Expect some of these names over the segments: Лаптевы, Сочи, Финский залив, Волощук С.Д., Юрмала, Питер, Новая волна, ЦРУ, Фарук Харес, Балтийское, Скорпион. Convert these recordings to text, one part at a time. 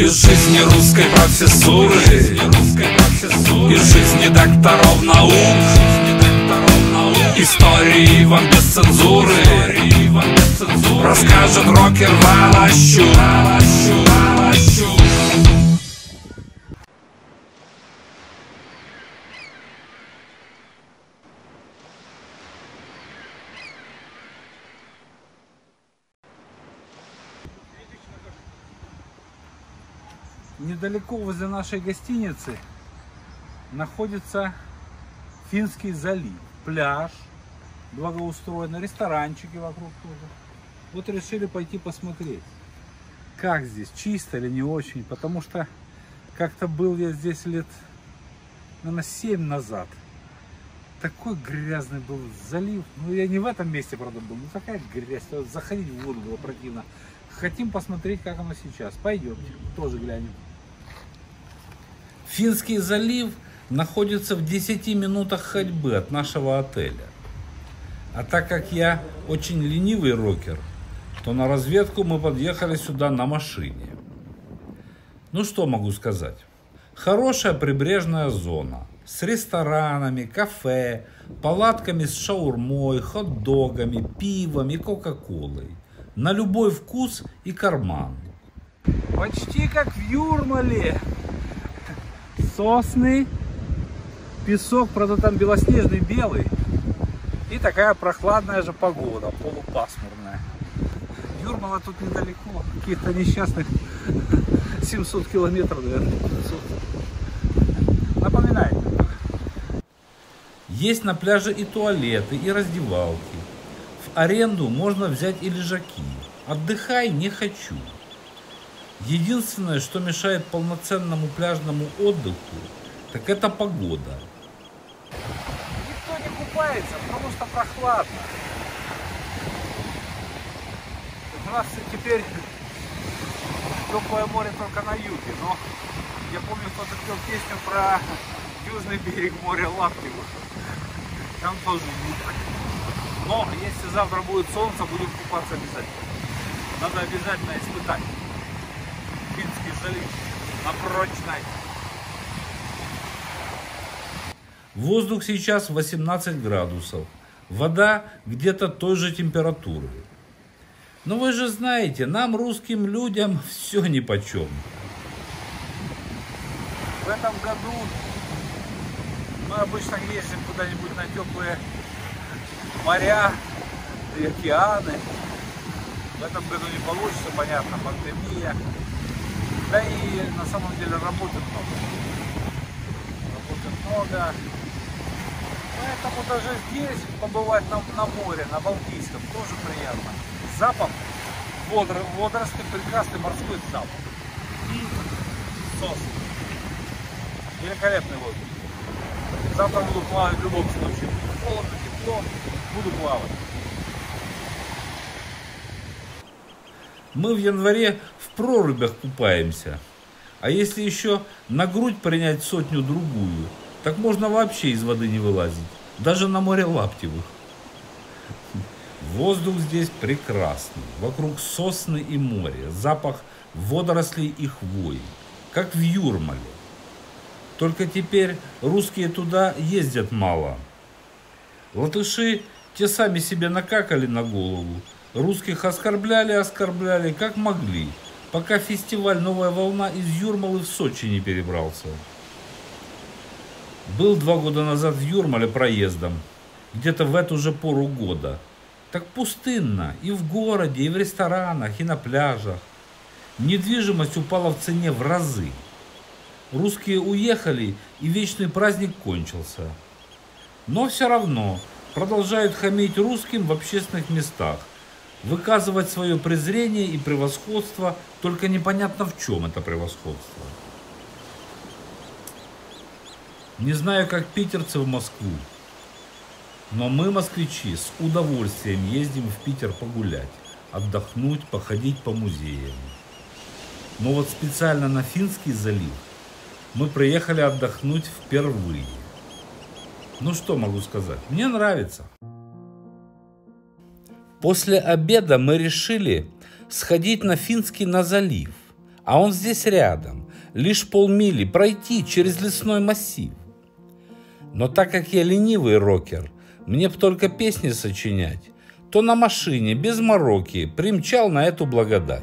Из жизни русской профессуры, из жизни докторов наук, истории вам без цензуры расскажет рокер Волощук. Недалеко возле нашей гостиницы находится Финский залив, пляж благоустроен, ресторанчики вокруг тоже. Вот решили пойти посмотреть, как здесь, чисто или не очень, потому что как-то был я здесь лет, наверное, 7 назад. Такой грязный был залив, ну я не в этом месте, правда, был, ну такая грязь, заходить в воду было противно. Хотим посмотреть, как оно сейчас. Пойдемте, тоже глянем. Финский залив находится в 10 минутах ходьбы от нашего отеля. А так как я очень ленивый рокер, то на разведку мы подъехали сюда на машине. Ну что могу сказать? Хорошая прибрежная зона с ресторанами, кафе, палатками с шаурмой, хот-догами, пивом и кока-колой. На любой вкус и карман. Почти как в Юрмале. Сосны, песок, правда там белоснежный, белый. И такая прохладная же погода, полупасмурная. Юрмала тут недалеко, каких-то несчастных 700 километров, наверное, 500. Напоминает. Есть на пляже и туалеты, и раздевалки. В аренду можно взять и лежаки. Отдыхай не хочу. Единственное, что мешает полноценному пляжному отдыху, так это погода. Никто не купается, потому что прохладно. У нас теперь теплое море только на юге, но я помню, кто-то пел песню про южный берег моря Лаптевы. Там тоже юг. Но если завтра будет солнце, будем купаться обязательно. Надо обязательно испытать Финский залив на прочной. Воздух сейчас 18 градусов. Вода где-то той же температуры. Но вы же знаете, нам, русским людям, все нипочем. В этом году мы обычно ездим куда-нибудь на теплые моря и океаны. В этом году не получится, понятно, пандемия. Да и на самом деле работы много. Поэтому даже здесь побывать на море, на Балтийском, тоже приятно. Запах водоросли, прекрасный морской запах. И сос. Великолепный воздух. Завтра буду плавать в любом случае. Холодно, тепло, буду плавать. Мы в январе в прорубях купаемся. А если еще на грудь принять сотню-другую, так можно вообще из воды не вылазить. Даже на море Лаптевых. Воздух здесь прекрасный. Вокруг сосны и море. Запах водорослей и хвои. Как в Юрмале. Только теперь русские туда ездят мало. Латыши те сами себе накакали на голову. Русских оскорбляли, как могли. Пока фестиваль «Новая волна» из Юрмалы в Сочи не перебрался. Был 2 года назад в Юрмале проездом. Где-то в эту же пору года. Так пустынно и в городе, и в ресторанах, и на пляжах. Недвижимость упала в цене в разы. Русские уехали, и вечный праздник кончился. Но все равно продолжают хамить русским в общественных местах. Выказывать свое презрение и превосходство, только непонятно в чем это превосходство. Не знаю, как питерцы в Москву, но мы, москвичи, с удовольствием ездим в Питер погулять, отдохнуть, походить по музеям. Но вот специально на Финский залив мы приехали отдохнуть впервые. Ну что могу сказать, мне нравится. После обеда мы решили сходить на Финский залив, А он здесь рядом, лишь полмили пройти через лесной массив. Но так как я ленивый рокер, мне б только песни сочинять, то на машине без мороки примчал на эту благодать.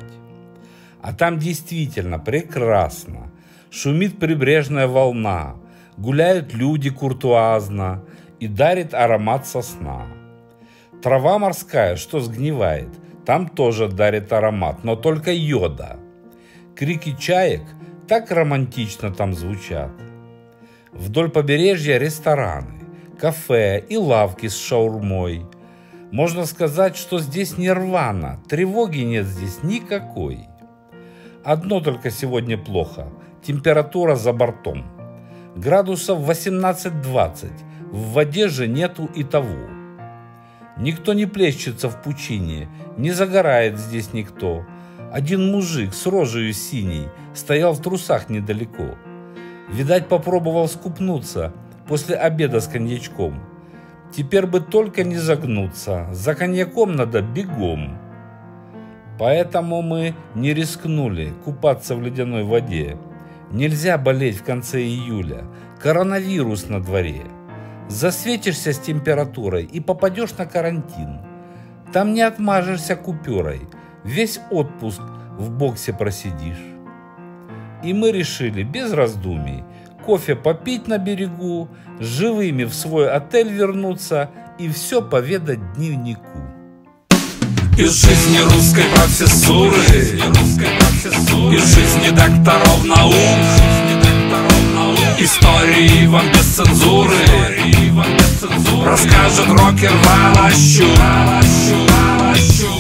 А там действительно прекрасно, шумит прибрежная волна, гуляют люди куртуазно и дарит аромат сосна. Трава морская, что сгнивает, там тоже дарит аромат, но только йода. Крики чаек так романтично там звучат. Вдоль побережья рестораны, кафе и лавки с шаурмой. Можно сказать, что здесь нирвана, тревоги нет здесь никакой. Одно только сегодня плохо – температура за бортом. Градусов 18-20, в воде же нету и того. Никто не плещется в пучине, не загорает здесь никто. Один мужик с рожею синей стоял в трусах недалеко. Видать, попробовал скупнуться после обеда с коньячком. Теперь бы только не загнуться, за коньяком надо бегом. Поэтому мы не рискнули купаться в ледяной воде. Нельзя болеть в конце июля, коронавирус на дворе. Засветишься с температурой и попадешь на карантин. Там не отмажешься купюрой, весь отпуск в боксе просидишь. И мы решили без раздумий кофе попить на берегу, живыми в свой отель вернуться и все поведать дневнику. Из жизни русской профессуры, из жизни докторов наук, истории вам без цензуры расскажет рокер Волощук.